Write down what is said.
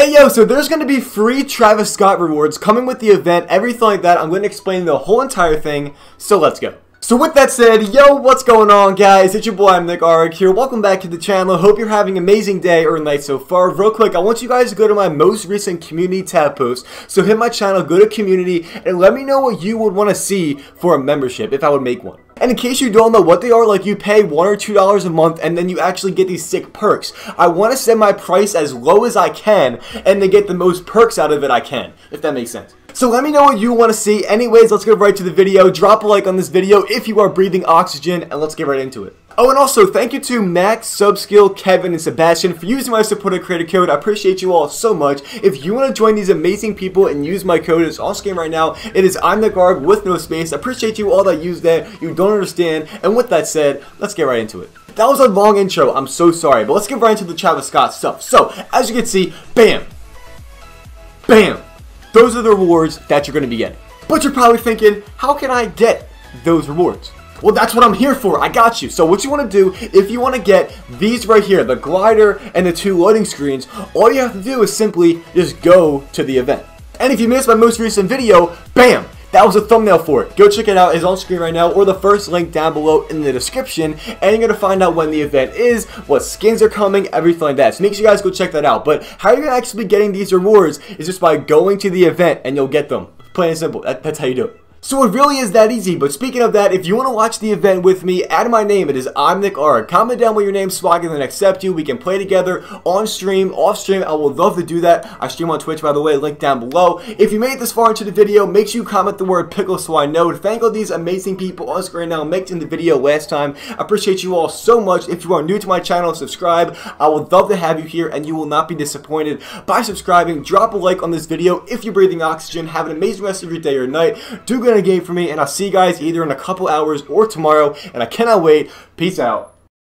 Hey yo, so there's going to be free Travis Scott rewards coming with the event, everything like that. I'm going to explain the whole entire thing, so let's go. So with that said, yo, what's going on guys? It's your boy, I'm NickArg here. Welcome back to the channel. Hope you're having an amazing day or night so far. Real quick, I want you guys to go to my most recent community tab post. So hit my channel, go to community, and let me know what you would want to see for a membership, if I would make one. And in case you don't know what they are, like you pay $1 or $2 a month and then you actually get these sick perks. I want to set my price as low as I can and then get the most perks out of it I can, if that makes sense. So let me know what you want to see. Anyways, let's go right to the video. Drop a like on this video if you are breathing oxygen and let's get right into it. Oh, and also thank you to Max, Subskill, Kevin, and Sebastian for using my supporter creator code. I appreciate you all so much. If you want to join these amazing people and use my code, it's all screen right now. It is I'm NickArg with no space. I appreciate you all that use that. You don't understand. And with that said, let's get right into it. That was a long intro. I'm so sorry, but let's get right into the Travis Scott stuff. So as you can see, bam, bam. Those are the rewards that you're going to be getting. But you're probably thinking, how can I get those rewards? Well, that's what I'm here for. I got you. So what you want to do, if you want to get these right here, the glider and the two loading screens, all you have to do is simply just go to the event. And if you missed my most recent video, bam! That was a thumbnail for it. Go check it out. It's on screen right now or the first link down below in the description. And you're going to find out when the event is, what skins are coming, everything like that. So make sure you guys go check that out. But how you're going to actually be getting these rewards is just by going to the event and you'll get them. Plain and simple. That's how you do it. So it really is that easy, but speaking of that, if you want to watch the event with me, add my name, it is I'm NickArg. Comment down with your name, swag, and then accept you. We can play together on stream, off stream, I would love to do that. I stream on Twitch by the way, link down below. If you made it this far into the video, make sure you comment the word pickle so I know. Thank all these amazing people on screen now, making the video last time. I appreciate you all so much. If you are new to my channel, subscribe. I would love to have you here and you will not be disappointed by subscribing. Drop a like on this video if you're breathing oxygen. Have an amazing rest of your day or night. Do good. A game for me, and I'll see you guys either in a couple hours or tomorrow, and I cannot wait. Peace out.